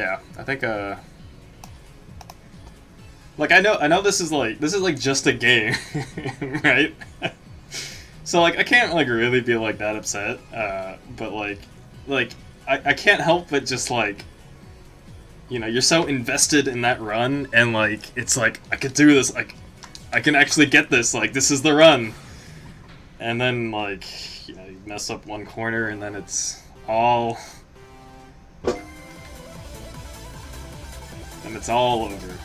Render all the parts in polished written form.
Yeah, I think like I know this is like just a game, right? So like I can't like really be like that upset, but like I can't help but just like, you know, you're so invested in that run, and like it's like I could do this, like I can actually get this, like this is the run, and then like, you know, you mess up one corner and then it's all, and it's all over.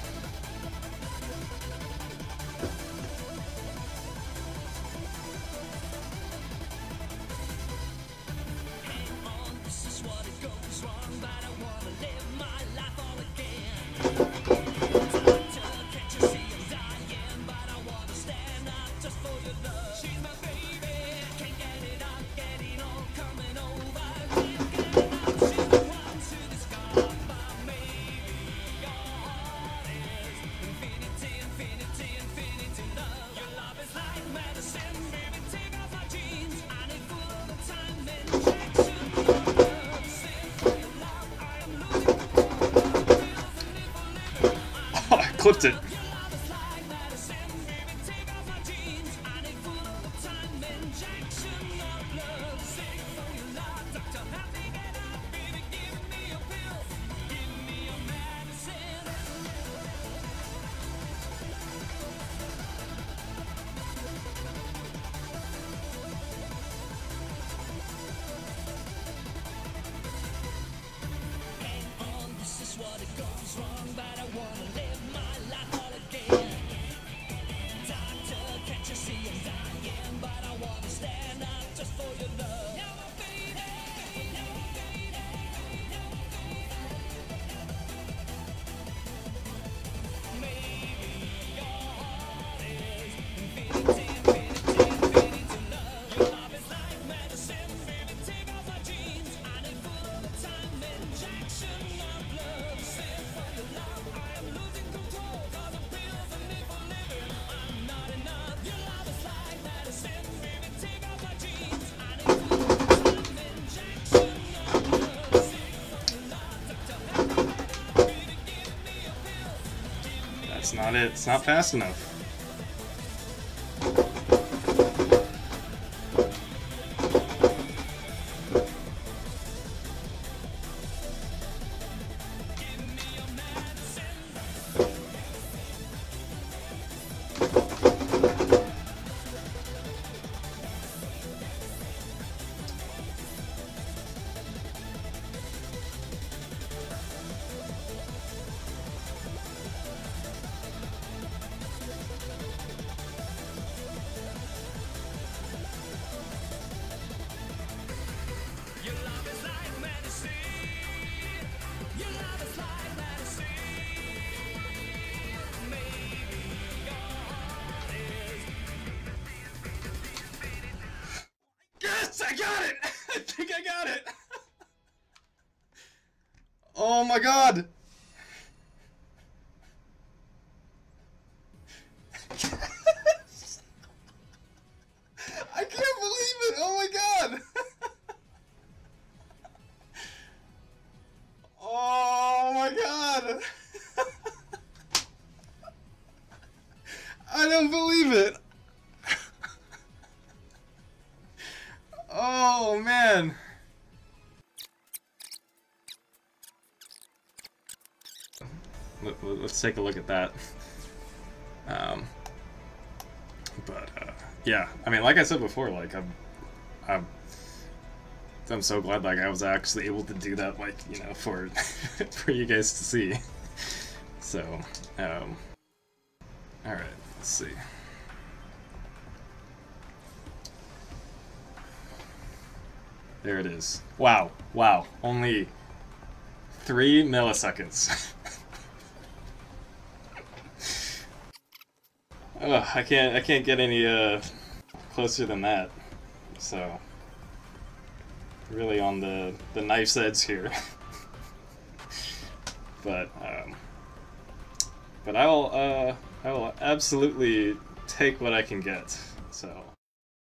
Clipped it. It's not fast enough. Oh my god! Yes. I can't believe it! Oh my god! Oh my god! I don't believe it! Oh man! Let's take a look at that. Yeah, I mean, like I said before, like I'm so glad like I was actually able to do that, like, you know, for for you guys to see. So, all right, let's see. There it is. Wow, wow, only 3 milliseconds. Ugh, I can't get any closer than that, so really on the knife's edge here. But I will absolutely take what I can get. So.